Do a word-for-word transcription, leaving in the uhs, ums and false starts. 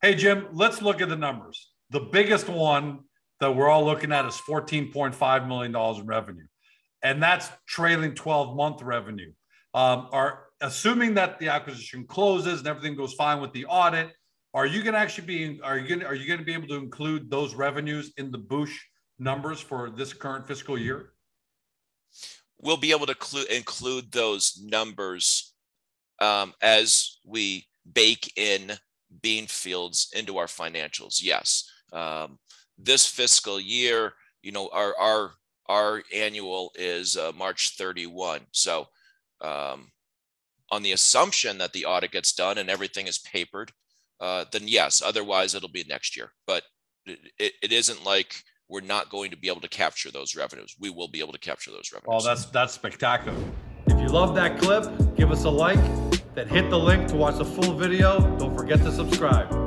Hey, Jim, let's look at the numbers. The biggest one that we're all looking at is fourteen point five million dollars in revenue. And that's trailing twelve month revenue. Um, are assuming that the acquisition closes and everything goes fine with the audit, are you going to actually be, are you going to, are you going to be able to include those revenues in the Boosh numbers for this current fiscal year? We'll be able to clu- include those numbers um, as we bake in Beanfields into our financials. Yes. Um, this fiscal year, you know, our, our, our annual is uh, March thirty-first. So um, on the assumption that the audit gets done and everything is papered, uh, then yes, otherwise it'll be next year. But it, it, it isn't like we're not going to be able to capture those revenues. We will be able to capture those revenues. Well, that's, that's spectacular. If you love that clip, give us a like, then hit the link to watch the full video. Don't forget to subscribe.